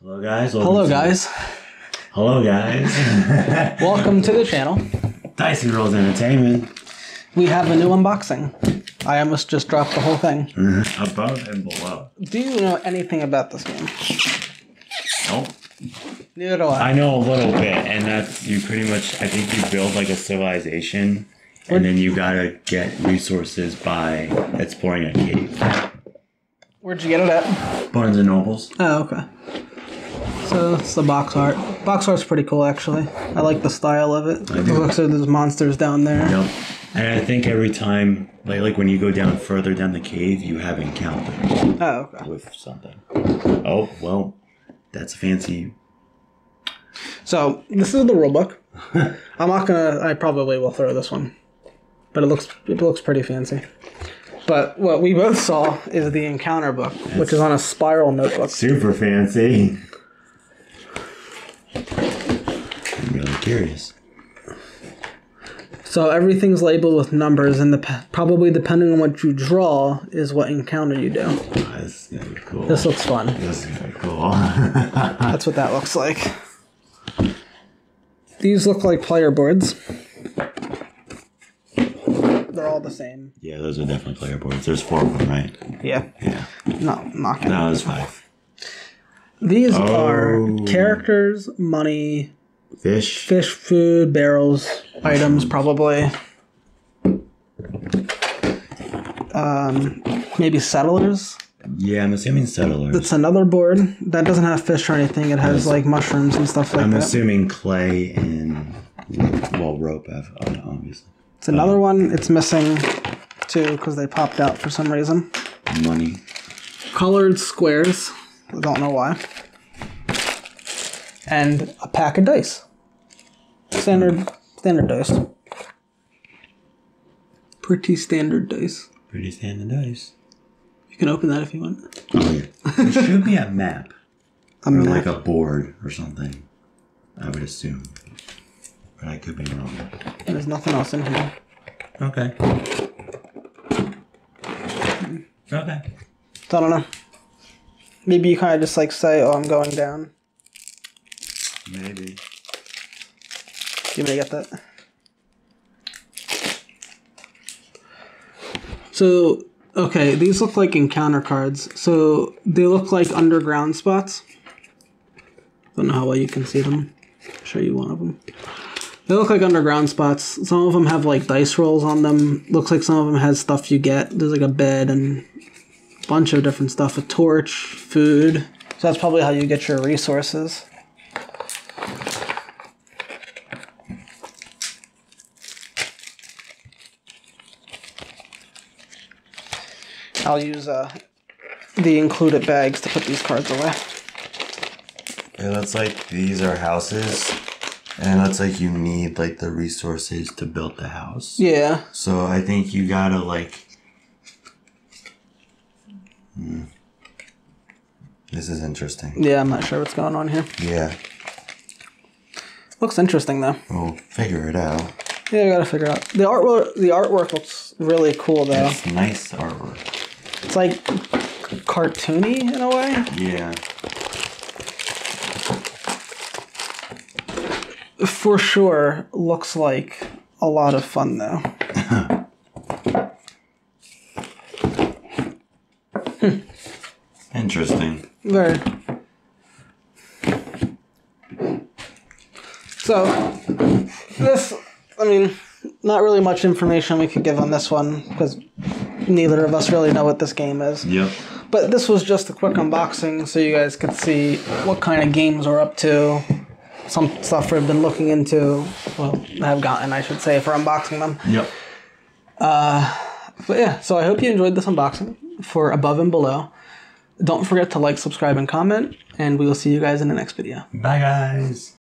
Hello guys. Hello guys. Welcome to the channel. Dice and Rolls Entertainment. We have a new unboxing. I almost just dropped the whole thing. Above and Below. Do you know anything about this game? Nope. Neither do I. I know a little bit, and that's you pretty much. I think you build like a civilization, and then you gotta get resources by exploring a cave. Where'd you get it at? Barnes and Nobles. Oh, okay. So that's the box art. Box art's pretty cool, actually. I like the style of it. It looks like there's monsters down there. Yep. And I think every time, like when you go down further down the cave, you have encounters. Oh, okay. With something. Oh, well, that's fancy. So this is the rulebook. I'm not gonna. I probably will throw this one, but it looks pretty fancy. But what we both saw is the encounter book, which is on a spiral notebook. Super fancy. I'm really curious. So everything's labeled with numbers, and probably depending on what you draw is what encounter you do. Oh, this is gonna be cool. This looks fun. This is gonna be cool. That's what that looks like. These look like player boards. They're all the same. Yeah, those are definitely player boards. There's 4 of them, right? Yeah. Yeah. No, not gonna. No, there's 5. These are characters, money, fish food, barrels, items, probably. Maybe settlers. Yeah, I'm assuming settlers. That's another board that doesn't have fish or anything. It has like mushrooms and stuff like that. I'm assuming clay and rope, obviously. It's another one. It's missing 2 because they popped out for some reason. Money. Colored squares. I don't know why. And a pack of dice. Standard dice. Pretty standard dice. Pretty standard dice. You can open that if you want. Oh yeah. There should be a map. Or like a board or something. I would assume. But I could be wrong. And there's nothing else in here. Okay. Okay. So I don't know. Maybe you kind of just like say, oh, I'm going down. Maybe. You may get that. So, okay, these look like encounter cards. So they look like underground spots. Don't know how well you can see them. I'll show you one of them. They look like underground spots. Some of them have like dice rolls on them. Looks like some of them has stuff you get. There's like a bed and bunch of different stuff, a torch, food. So that's probably how you get your resources. I'll use the included bags to put these cards away. It looks like these are houses, and it looks like you need like the resources to build the house. Yeah. So I think you gotta like. This is interesting. Yeah, I'm not sure what's going on here. Yeah. Looks interesting though. We'll figure it out. Yeah, we gotta figure it out. The artwork looks really cool though. It's nice artwork. It's like cartoony in a way. Yeah. For sure, looks like a lot of fun though. Interesting. Very. So, this, I mean, not really much information we could give on this one because neither of us really know what this game is. Yep. But this was just a quick unboxing so you guys could see what kind of games we're up to, some stuff we've been looking into, well, have gotten, I should say, for unboxing them. Yep. But yeah, so I hope you enjoyed this unboxing for Above and Below. Don't forget to like, subscribe, and comment, and we will see you guys in the next video. Bye, guys.